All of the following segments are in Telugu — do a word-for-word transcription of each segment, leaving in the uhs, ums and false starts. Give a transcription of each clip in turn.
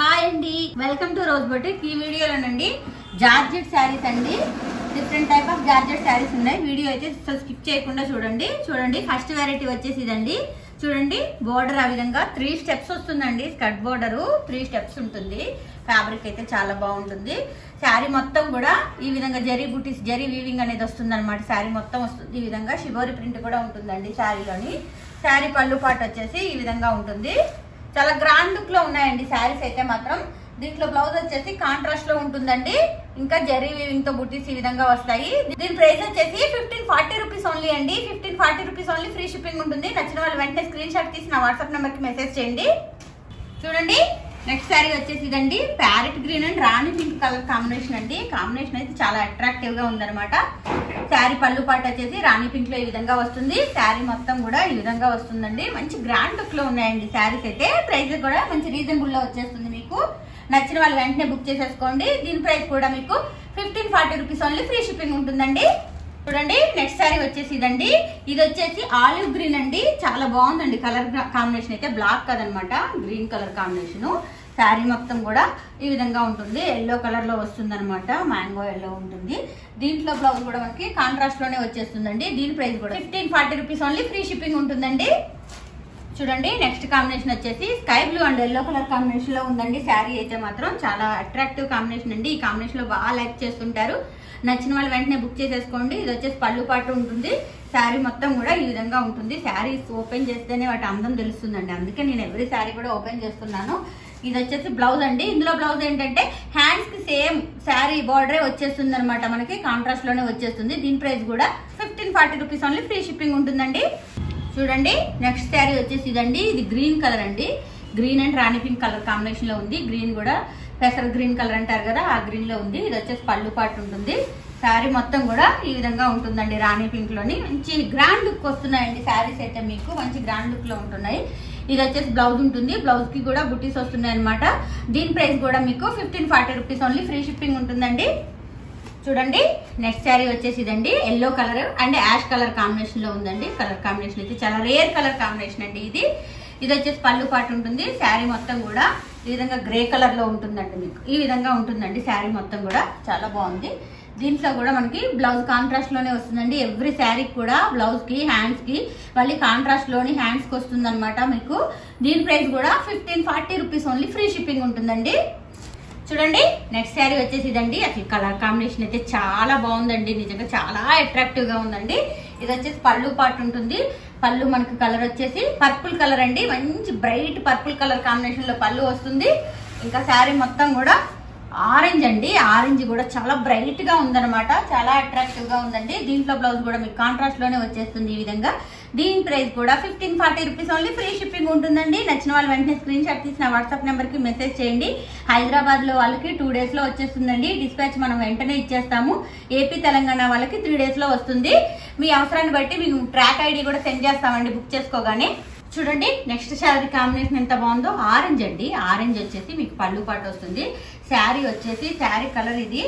हाय अंडी वेलकम टू रोज बूटिक ई वीडियो जार्जेट सारीस अंडी different type of georgette saris उन्नाई वीडियो अयिते असल स्किप चेयकुंडा चूडंडी चूडंडी फर्स्ट वैरायटी वच्चेसिंदी चूडंडी बॉर्डर आ विधंगा थ्री स्टेप्स वस्तुंदंडी स्कर्ट बॉर्डर थ्री स्टेप्स उंटुंदी फैब्रिक अयिते चाला बागुंटुंदी सारी मोत्तम कूडा ई विधंगा जरी बूटीस जरी वीविंग अनेदी वस्तुंदन्नमाट सारी मोत्तम वस्तुंदी ई विधंगा शिबोरी प्रिंट कूडा उंटुंदंडी सारीलोनी सारी पल्लू पार्ट वच्चेसी ई विधंगा उंटुंदी చాలా గ్రాండ్ లుక్ లో ఉన్నాయండి సారీస్ అయితే మాత్రం దీంట్లో బ్లౌజ్ వచ్చేసి కాంట్రాస్ట్ లో ఉంటుందండి ఇంకా జెరీ వీవింగ్ తో బుట్టీస్ ఈ విధంగా వస్తాయి దీని ప్రైస్ వచ్చేసి ఫిఫ్టీన్ ఫార్టీ రూపాయస్ ఓన్లీ అండి fifteen forty rupees only free shipping ఉంటుంది నచ్చిన వాళ్ళు వెంటనే స్క్రీన్ షాట్ తీసి నా WhatsApp నంబర్ కి మెసేజ్ చేయండి చూడండి నెక్స్ట్ సారీ వచ్చేసి ఇదండి parrot green and rani pink colour combination అండి కాంబినేషన్ అయితే చాలా అట్రాక్టివ్ గా ఉందన్నమాట సారీ పల్లు పాట వచ్చేసి రాణి పింక్ లో ఈ విధంగా వస్తుంది సారీ మొత్తం కూడా ఈ విధంగా వస్తుందండి మంచి గ్రాండ్ లుక్ లో ఉన్నాయండి సారీస్ అయితే ప్రైస్ కూడా మంచి రీజనబుల్ లో వచ్చేస్తుంది మీకు నచ్చిన వాళ్ళు వెంటనే బుక్ చేసేసుకోండి దీని ప్రైస్ కూడా మీకు fifteen forty rupees only free shipping ఉంటుందండి చూడండి నెక్స్ట్ సారీ వచ్చేసి ఇదండి ఇది వచ్చేసి ఆలివ్ గ్రీన్ అండి చాలా బాగుందండి కలర్ కాంబినేషన్ అయితే బ్లాక్ కదనమాట గ్రీన్ కలర్ కాంబినేషన్ శారీ మొత్తం కూడా ఈ విధంగా ఉంటుంది ఎల్లో కలర్ లో వస్తుందన్నమాట మ్యాంగో ఎల్లో ఉంటుంది దీంట్లో బ్లౌజ్ కూడా మనకి కాంట్రాస్ట్ లోనే వచ్చేస్తుందండి దీని ప్రైస్ కూడా fifteen forty rupees only free shipping ఉంటుందండి చూడండి నెక్స్ట్ కాంబినేషన్ వచ్చేసి sky blue and yellow colour combination లో ఉందండి శారీ అయితే మాత్రం చాలా అట్రాక్టివ్ కాంబినేషన్ అండి ఈ కాంబినేషన్ లో బాగా లైక్ చేస్తుంటారు నచ్చిన వాళ్ళు వెంటనే బుక్ చేసేసుకోండి ఇది వచ్చేసి పళ్ళు పాటు ఉంటుంది శారీ మొత్తం కూడా ఈ విధంగా ఉంటుంది శారీస్ ఓపెన్ చేస్తేనే వాటి అందం తెలుస్తుందండి అందుకే నేను ఎవ్రీ శారీ కూడా ఓపెన్ చేస్తున్నాను ఇది వచ్చేసి బ్లౌజ్ అండి ఇందులో బ్లౌజ్ ఏంటంటే హ్యాండ్స్ కి సేమ్ శారీ బార్డరే వచ్చేస్తుంది అనమాట మనకి కాంట్రాస్ట్ లోనే వచ్చేస్తుంది దీని ప్రైస్ కూడా fifteen forty rupees only free shipping ఉంటుందండి చూడండి నెక్స్ట్ శారీ వచ్చేసి ఇదండి ఇది గ్రీన్ కలర్ అండి green and rani pink colour combination లో ఉంది గ్రీన్ కూడా పెసర గ్రీన్ కలర్ అంటారు కదా ఆ గ్రీన్ లో ఉంది ఇది వచ్చేసి పళ్ళు పాటు ఉంటుంది శారీ మొత్తం కూడా ఈ విధంగా ఉంటుందండి రాణి పింక్ లోని మంచి గ్రాండ్ లుక్ వస్తున్నాయండి శారీస్ అయితే మీకు మంచి గ్రాండ్ లుక్ లో ఉంటున్నాయి ఇది వచ్చేసి బ్లౌజ్ ఉంటుంది బ్లౌజ్ కి కూడా బుట్టీస్ వస్తున్నాయి అనమాట దీని ప్రైస్ కూడా మీకు fifteen forty rupees only free shipping ఉంటుందండి చూడండి నెక్స్ట్ శారీ వచ్చేసి ఇదండి yellow colour and ash colour combination లో ఉందండి కలర్ కాంబినేషన్ అయితే చాలా రేర్ కలర్ కాంబినేషన్ అండి ఇది ఇది వచ్చేసి పళ్ళు పాటు ఉంటుంది శారీ మొత్తం కూడా ఈ విధంగా గ్రే కలర్ లో ఉంటుందండి మీకు ఈ విధంగా ఉంటుందండి శారీ మొత్తం కూడా చాలా బాగుంది దీంట్లో కూడా మనకి బ్లౌజ్ కాంట్రాస్ట్ లోనే వస్తుందండి ఎవ్రీ శారీకి కూడా బ్లౌజ్ కి హ్యాండ్స్ కి మళ్ళీ కాంట్రాస్ట్ లోని హ్యాండ్స్ కి వస్తుంది అనమాట మీకు దీని ప్రైస్ కూడా fifteen forty rupees only free shipping ఉంటుందండి చూడండి నెక్స్ట్ శారీ వచ్చేసి ఇదండి అసలు కలర్ కాంబినేషన్ అయితే చాలా బాగుందండి నిజంగా చాలా అట్రాక్టివ్ గా ఉందండి ఇది వచ్చేసి పళ్ళు పాటు ఉంటుంది పళ్ళు మనకి కలర్ వచ్చేసి పర్పుల్ కలర్ అండి మంచి బ్రైట్ పర్పుల్ కలర్ కాంబినేషన్ లో పళ్ళు వస్తుంది ఇంకా శారీ మొత్తం కూడా ఆరెంజ్ అండి ఆరెంజ్ కూడా చాలా బ్రైట్ గా ఉందన్నమాట చాలా అట్రాక్టివ్ గా ఉందండి దీంట్లో బ్లౌజ్ కూడా మీకు కాంట్రాస్ట్ లోనే వచ్చేస్తుంది ఈ విధంగా దీని ప్రైస్ కూడా fifteen forty rupees only free shipping ఉంటుందండి నచ్చిన వాళ్ళు వెంటనే స్క్రీన్ షాట్ తీసిన వాట్సాప్ నెంబర్ కి మెసేజ్ చేయండి హైదరాబాద్ లో వాళ్ళకి టూ డేస్ లో వచ్చేస్తుందండి డిస్పాచ్ మనం వెంటనే ఇచ్చేస్తాము ఏపీ తెలంగాణ వాళ్ళకి త్రీ డేస్ లో వస్తుంది మీ అవసరాన్ని బట్టి మేము ట్రాక్ ఐడి కూడా సెండ్ చేస్తామండి బుక్ చేసుకోగానే చూడండి నెక్స్ట్ శారీ కాంబినేషన్ ఎంత బాగుందో ఆరెంజ్ అండి ఆరెంజ్ వచ్చేసి మీకు పళ్ళు పాటు వస్తుంది శారీ వచ్చేసి శారీ కలర్ ఇది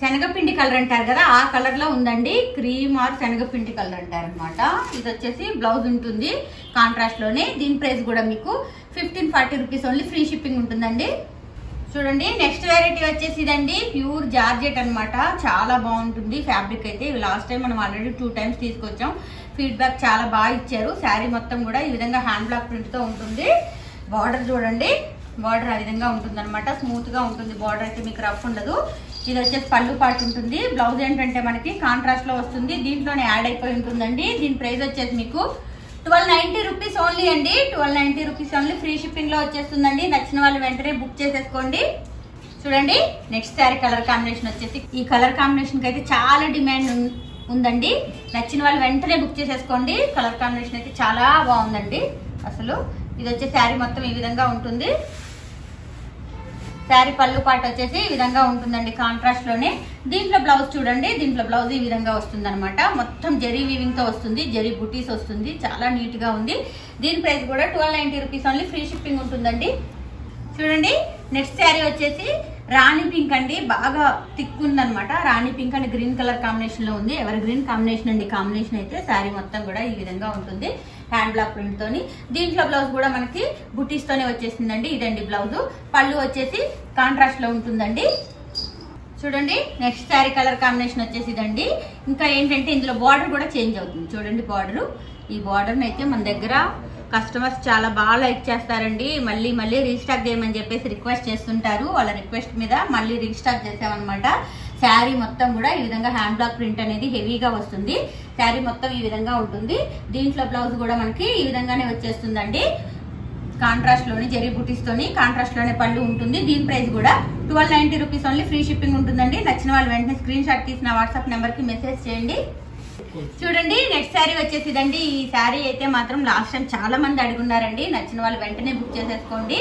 శనగపిండి కలర్ అంటారు కదా ఆ కలర్ లో ఉందండి క్రీమ్ ఆర్ శనగపిండి కలర్ అంటారు అనమాట ఇది వచ్చేసి బ్లౌజ్ ఉంటుంది కాంట్రాస్ట్ లోనే దీని ప్రైస్ కూడా మీకు fifteen forty rupees only free shipping ఉంటుందండి చూడండి నెక్స్ట్ వెరైటీ వచ్చేసి ఇదండి ప్యూర్ జార్జెట్ అనమాట చాలా బాగుంటుంది ఫ్యాబ్రిక్ అయితే లాస్ట్ టైం మనం ఆల్రెడీ టూ టైమ్స్ తీసుకొచ్చాం ఫీడ్బ్యాక్ చాలా బాగా ఇచ్చారు శారీ మొత్తం కూడా ఈ విధంగా హ్యాండ్ బ్లాక్ ప్రింట్ తో ఉంటుంది బార్డర్ చూడండి బార్డర్ ఆ విధంగా ఉంటుంది అనమాట స్మూత్ గా ఉంటుంది బార్డర్ అయితే మీకు రఫ్ ఉండదు ఇది వచ్చేసి పళ్ళు పాటు ఉంటుంది బ్లౌజ్ ఏంటంటే మనకి కాంట్రాస్ట్ లో వస్తుంది దీంట్లోనే యాడ్ అయిపోయి ఉంటుందండి దీని ప్రైస్ వచ్చేసి మీకు ట్వెల్వ్ నైన్టీ రూపీస్ ఓన్లీ అండి twelve ninety rupees only free shipping లో వచ్చేస్తుందండి నచ్చిన వాళ్ళు వెంటనే బుక్ చేసేసుకోండి చూడండి నెక్స్ట్ శారీ కలర్ కాంబినేషన్ వచ్చేసి ఈ కలర్ కాంబినేషన్ కి అయితే చాలా డిమాండ్ ఉందండి నచ్చిన వాళ్ళు వెంటనే బుక్ చేసేసుకోండి కలర్ కాంబినేషన్ అయితే చాలా బాగుందండి అసలు ఇది వచ్చే శారీ మొత్తం ఈ విధంగా ఉంటుంది శారీ పళ్ళు పాట వచ్చేసి ఈ విధంగా ఉంటుందండి కాంట్రాస్ట్ లోనే దీంట్లో బ్లౌజ్ చూడండి దీంట్లో బ్లౌజ్ ఈ విధంగా వస్తుంది అనమాట మొత్తం జరీ వీవింగ్ తో వస్తుంది జరీ బుటీస్ వస్తుంది చాలా నీట్ గా ఉంది దీని ప్రైస్ కూడా twelve ninety rupees only free shipping ఉంటుందండి చూడండి నెక్స్ట్ శారీ వచ్చేసి రాణి పింక్ అండి బాగా థిక్ ఉందనమాట rani pink and green colour combination లో ఉంది ఎవర్ గ్రీన్ కాంబినేషన్ అండి కాంబినేషన్ అయితే శారీ మొత్తం కూడా ఈ విధంగా ఉంటుంది హ్యాండ్ బ్లాక్ ప్రింట్ తోని దీంట్లో బ్లౌజ్ కూడా మనకి బుటీస్ తోనే వచ్చేసిందండి. ఇదండి బ్లౌజ్. పళ్ళు వచ్చేసి కాంట్రాస్ట్ లో ఉంటుందండి. చూడండి నెక్స్ట్ శారీ కలర్ కాంబినేషన్ వచ్చేసి ఇదండి. ఇంకా ఏంటంటే ఇందులో బార్డర్ కూడా చేంజ్ అవుతుంది. చూడండి బార్డర్, ఈ బార్డర్ని అయితే మన దగ్గర కస్టమర్స్ చాలా బాగా లైక్ చేస్తారండి. మళ్ళీ మళ్ళీ రీస్టాక్ చేయమని చెప్పేసి రిక్వెస్ట్ చేస్తుంటారు. వాళ్ళ రిక్వెస్ట్ మీద మళ్ళీ రీస్టాక్ చేసామన్నమాట. శారీ మొత్తం కూడా ఈ విధంగా హ్యాండ్ బ్లాక్ ప్రింట్ అనేది హెవీగా వస్తుంది. శారీ మొత్తం ఈ విధంగా ఉంటుంది. దీంట్లో బ్లౌజ్ కూడా మనకి ఈ విధంగానే వచ్చేస్తుందండి. కాంట్రాస్ట్ లోని జెరీ బుటీస్ తోని కాంట్రాస్ట్ లోనే పళ్ళు ఉంటుంది. దీని ప్రైస్ కూడా twelve ninety rupees only, free shipping ఉంటుందండి. నచ్చిన వాళ్ళు వెంటనే స్క్రీన్ షాట్ తీసిన వాట్సాప్ నెంబర్ కి మెసేజ్ చేయండి. చూడండి నెక్స్ట్ శారీ వచ్చేసిదండి. ఈ శారీ అయితే మాత్రం లాస్ట్ టైం చాలా మంది అడుగున్నారండి. నచ్చిన వాళ్ళు వెంటనే బుక్ చేసేసుకోండి.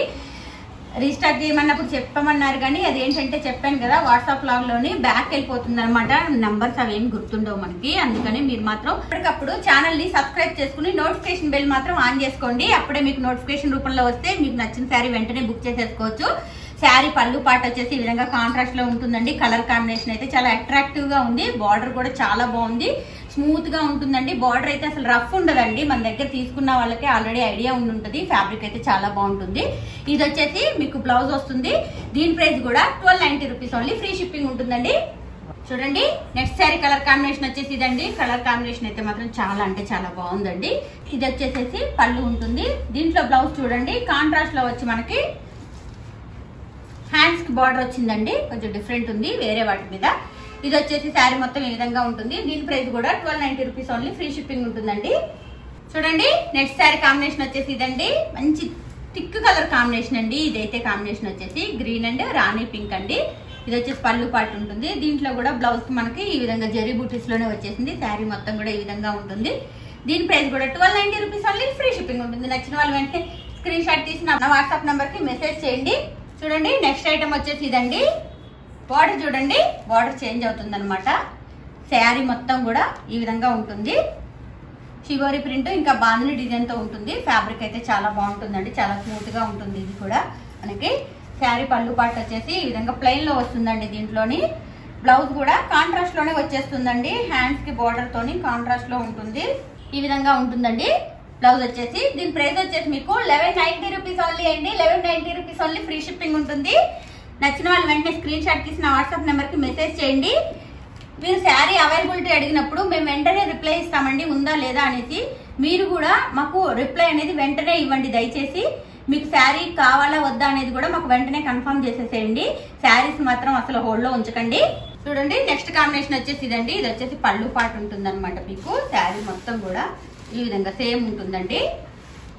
రీస్టార్ట్ చేయమన్నప్పుడు చెప్పమన్నారు కానీ అది ఏంటంటే చెప్పాను కదా వాట్సాప్ లాగ్లోని బ్యాక్ వెళ్ళిపోతుంది అనమాట. నంబర్స్ అవి ఏమి గుర్తుండవు మనకి. అందుకని మీరు మాత్రం ఎప్పటికప్పుడు ఛానల్ని సబ్స్క్రైబ్ చేసుకుని నోటిఫికేషన్ బెల్ మాత్రం ఆన్ చేసుకోండి. అప్పుడే మీకు నోటిఫికేషన్ రూపంలో వస్తే మీకు నచ్చిన శారీ వెంటనే బుక్ చేసేసుకోవచ్చు. శారీ పళ్ళు పాట వచ్చేసి ఈ విధంగా కాంట్రాస్ట్ లో ఉంటుందండి. కలర్ కాంబినేషన్ అయితే చాలా అట్రాక్టివ్ గా ఉంది. బార్డర్ కూడా చాలా బాగుంది, స్మూత్ గా ఉంటుందండి. బార్డర్ అయితే అసలు రఫ్ ఉండదండి. మన దగ్గర తీసుకున్న వాళ్ళకి ఆల్రెడీ ఐడియా ఉండి ఉంటుంది. ఫ్యాబ్రిక్ అయితే చాలా బాగుంటుంది. ఇది వచ్చేసి మీకు బ్లౌజ్ వస్తుంది. దీని ప్రైస్ కూడా twelve ninety rupees only, free shipping ఉంటుందండి. చూడండి నెక్స్ట్ శారీ కలర్ కాంబినేషన్ వచ్చేసి ఇదండి. కలర్ కాంబినేషన్ అయితే మాత్రం చాలా అంటే చాలా బాగుందండి. ఇది వచ్చేసేసి పళ్ళు ఉంటుంది. దీంట్లో బ్లౌజ్ చూడండి కాంట్రాస్ట్ లో వచ్చి మనకి హ్యాండ్స్ కి బార్డర్ వచ్చిందండి. కొంచెం డిఫరెంట్ ఉంది వేరే వాటి మీద. ఇది వచ్చేసి శారీ మొత్తం ఈ విధంగా ఉంటుంది. దీని ప్రైస్ కూడా twelve ninety rupees only, free shipping ఉంటుందండి. చూడండి నెక్స్ట్ శారీ కాంబినేషన్ వచ్చేసి ఇదండి. మంచి థిక్ కలర్ కాంబినేషన్ అండి. ఇదైతే కాంబినేషన్ వచ్చేసి గ్రీన్ అండ్ రాణి పింక్ అండి. ఇది వచ్చేసి పళ్ళు పాటు ఉంటుంది. దీంట్లో కూడా బ్లౌజ్ మనకి ఈ విధంగా జరీ బూటీస్ లోనే వచ్చేసింది. శారీ మొత్తం కూడా ఈ విధంగా ఉంటుంది. దీని ప్రైస్ కూడా twelve ninety rupees only, free shipping ఉంటుంది. నచ్చిన వాళ్ళు వెంటనే స్క్రీన్ షాట్ తీసి నా వాట్సాప్ నెంబర్ కి మెసేజ్ చేయండి. చూడండి నెక్స్ట్ ఐటమ్ వచ్చేసి ఇదండి. బార్డర్ చూడండి, బార్డర్ చేంజ్ అవుతుంది అనమాట. శారీ మొత్తం కూడా ఈ విధంగా ఉంటుంది. షివోరి ప్రింట్ ఇంకా బాంధని డిజైన్తో ఉంటుంది. ఫ్యాబ్రిక్ అయితే చాలా బాగుంటుందండి. చాలా స్మూత్గా ఉంటుంది. ఇది కూడా మనకి శారీ పళ్ళు పాటు వచ్చేసి ఈ విధంగా ప్లెయిన్లో వస్తుందండి. దీంట్లోని బ్లౌజ్ కూడా కాంట్రాస్ట్లోనే వచ్చేస్తుందండి. హ్యాండ్స్కి బార్డర్తోని కాంట్రాస్ట్లో ఉంటుంది. ఈ విధంగా ఉంటుందండి బ్లౌజ్ వచ్చేసి. దీని ప్రైస్ వచ్చేసి మీకు లెవెన్ నైన్టీ రూపీస్ ఓన్లీ అండి. Eleven ninety rupees only, free shipping ఉంటుంది. నచ్చిన వాళ్ళు వెంటనే స్క్రీన్ షాట్ తీసిన వాట్సాప్ నెంబర్కి మెసేజ్ చేయండి. మీరు శారీ అవైలబిలిటీ అడిగినప్పుడు మేము వెంటనే రిప్లై ఇస్తామండి ఉందా లేదా అనేసి. మీరు కూడా మాకు రిప్లై అనేది వెంటనే ఇవ్వండి దయచేసి. మీకు శారీ కావాలా వద్దా అనేది కూడా మాకు వెంటనే కన్ఫర్మ్ చేసేసేయండి. శారీస్ మాత్రం అసలు హోల్డ్లో ఉంచకండి. చూడండి నెక్స్ట్ కాంబినేషన్ వచ్చేసి ఇదండి. ఇది వచ్చేసి పళ్ళు పాటు ఉంటుందన్నమాట. మీకు శారీ మొత్తం కూడా ఈ విధంగా సేమ్ ఉంటుందండి.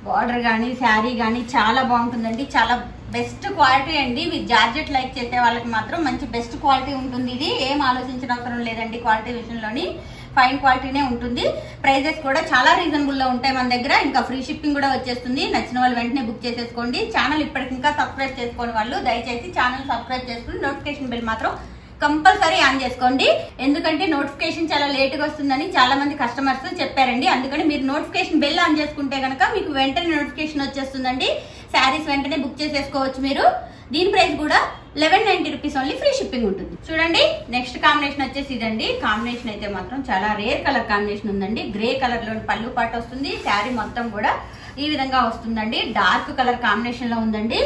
బార్డర్ కానీ శారీ కానీ చాలా బాగుంటుందండి. చాలా బెస్ట్ క్వాలిటీ అండి. మీరు జార్జెట్ లైక్ చేసే వాళ్ళకి మాత్రం మంచి బెస్ట్ క్వాలిటీ ఉంటుంది. ఇది ఏం ఆలోచించిన అవసరం లేదండి. క్వాలిటీ విషయంలోని ఫైన్ క్వాలిటీనే ఉంటుంది. ప్రైజెస్ కూడా చాలా రీజనబుల్లో ఉంటాయి మన దగ్గర. ఇంకా ఫ్రీ షిప్పింగ్ కూడా వచ్చేస్తుంది. నచ్చిన వాళ్ళు వెంటనే బుక్ చేసేసుకోండి. ఛానల్ ఇప్పటికి ఇంకా సబ్స్క్రైబ్ చేసుకోని వాళ్ళు దయచేసి ఛానల్ సబ్స్క్రైబ్ చేసుకుని నోటిఫికేషన్ బిల్ మాత్రం కంపల్సరీ ఆన్ చేసుకోండి. ఎందుకంటే నోటిఫికేషన్ చాలా లేట్గా వస్తుందని చాలా మంది కస్టమర్స్ చెప్పారండి. అందుకని మీరు నోటిఫికేషన్ బెల్ ఆన్ చేసుకుంటే కనుక మీకు వెంటనే నోటిఫికేషన్ వచ్చేస్తుందండి. శారీస్ వెంటనే బుక్ చేసేసుకోవచ్చు మీరు. దీని ప్రైస్ కూడా eleven ninety rupees only, free shipping ఉంటుంది. చూడండి నెక్స్ట్ కాంబినేషన్ వచ్చేసి ఇదండి. కాంబినేషన్ అయితే మాత్రం చాలా రేర్ కలర్ కాంబినేషన్ ఉందండి. గ్రే కలర్ లోని పళ్ళు పాటు వస్తుంది. శారీ మొత్తం కూడా ఈ విధంగా వస్తుందండి. డార్క్ కలర్ కాంబినేషన్ లో ఉందండి.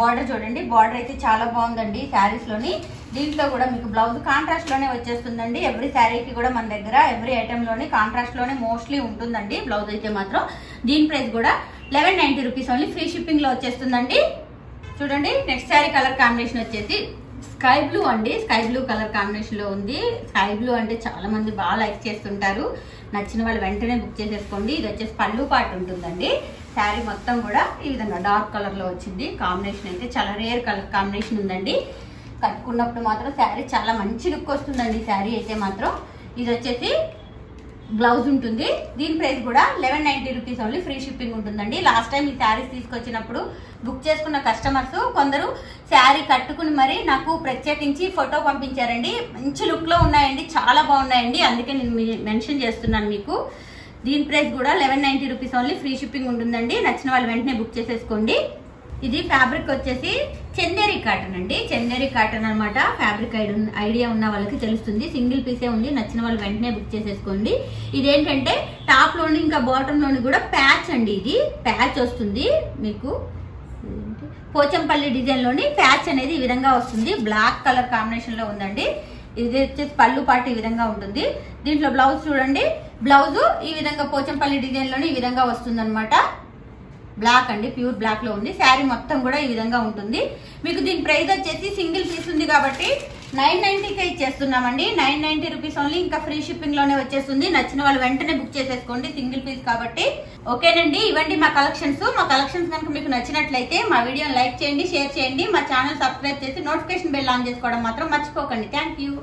బార్డర్ చూడండి, బార్డర్ అయితే చాలా బాగుందండి శారీస్ లోని. దీంట్లో కూడా మీకు బ్లౌజ్ కాంట్రాస్ట్ లోనే వచ్చేస్తుందండి. ఎవ్రీ శారీకి కూడా మన దగ్గర ఎవ్రీ ఐటమ్ లోని కాంట్రాస్ట్ లోనే మోస్ట్లీ ఉంటుందండి బ్లౌజ్ అయితే మాత్రం. దీని ప్రైస్ కూడా eleven ninety rupees only, free shipping లో వచ్చేస్తుందండి. చూడండి నెక్స్ట్ శారీ కలర్ కాంబినేషన్ వచ్చేసి స్కై బ్లూ అండి. స్కై బ్లూ కలర్ కాంబినేషన్ లో ఉంది. స్కై బ్లూ అంటే చాలా మంది బాగా లైక్ చేస్తుంటారు. నచ్చిన వాళ్ళు వెంటనే బుక్ చేసేసుకోండి. ఇది వచ్చేసి పళ్ళు పాటు ఉంటుందండి. శారీ మొత్తం కూడా ఈ విధంగా డార్క్ కలర్ లో వచ్చింది. కాంబినేషన్ అయితే చాలా రేర్ కలర్ కాంబినేషన్ ఉందండి. కట్టుకున్నప్పుడు మాత్రం శారీ చాలా మంచి లుక్ వస్తుందండి. శారీ అయితే మాత్రం ఇది వచ్చేసి బ్లౌజ్ ఉంటుంది. దీని ప్రైస్ కూడా eleven ninety rupees only, free shipping ఉంటుందండి. లాస్ట్ టైం ఈ శారీస్ తీసుకొచ్చినప్పుడు బుక్ చేసుకున్న కస్టమర్స్ కొందరు శారీ కట్టుకుని మరి నాకు ప్రత్యేకించి ఫోటో పంపించారండి. మంచి లుక్లో ఉన్నాయండి, చాలా బాగున్నాయండి. అందుకే నేను మెన్షన్ చేస్తున్నాను మీకు. దీని ప్రైస్ కూడా eleven ninety rupees only, free shipping ఉంటుందండి. నచ్చిన వాళ్ళు వెంటనే బుక్ చేసేసుకోండి. ఇది ఫ్యాబ్రిక్ వచ్చేసి చందేరి కాటన్ అండి, చందేరి కాటన్ అన్నమాట. ఫ్యాబ్రిక్ ఐడియా ఉన్న వాళ్ళకి తెలుస్తుంది. సింగిల్ పీసే ఉంది, నచ్చిన వాళ్ళు వెంటనే బుక్ చేసేసుకోండి. ఇదేంటంటే టాప్ లోని ఇంకా బాటమ్ లోని కూడా ప్యాచ్ అండి, ఇది ప్యాచ్ వస్తుంది మీకు. పోచంపల్లి డిజైన్ లోని ప్యాచ్ అనేది ఈ విధంగా వస్తుంది, బ్లాక్ కలర్ కాంబినేషన్ లో ఉందండి. ఇది వచ్చేసి పళ్ళు పాటు ఈ విధంగా ఉంటుంది. దీంట్లో బ్లౌజ్ చూడండి, బ్లౌజ్ ఈ విధంగా పోచంపల్లి డిజైన్ లోని ఈ విధంగా వస్తుంది అనమాట. బ్లాక్ అండి, ప్యూర్ బ్లాక్ లో ఉంది. శారీ మొత్తం కూడా ఈ విధంగా ఉంటుంది మీకు. దీని ప్రైస్ వచ్చేసి సింగిల్ పీస్ ఉంది కాబట్టి నైన్ నైన్టీకే ఇచ్చేస్తున్నామండి. నైన్ నైన్టీ రూపీస్ ఓన్లీ, ఇంకా ఫ్రీ షిప్పింగ్ లోనే వచ్చేస్తుంది. నచ్చిన వాళ్ళు వెంటనే బుక్ చేసేసుకోండి, సింగిల్ పీస్ కాబట్టి. ఓకేనండి, ఇవ్వండి మా కలెక్షన్స్. మా కలెక్షన్స్ కనుక మీకు నచ్చినట్లయితే మా వీడియోని లైక్ చేయండి, షేర్ చేయండి, మా ఛానల్ సబ్స్క్రైబ్ చేసి నోటిఫికేషన్ బెల్ ఆన్ చేసుకోవడం మాత్రం మర్చిపోకండి. Thank you.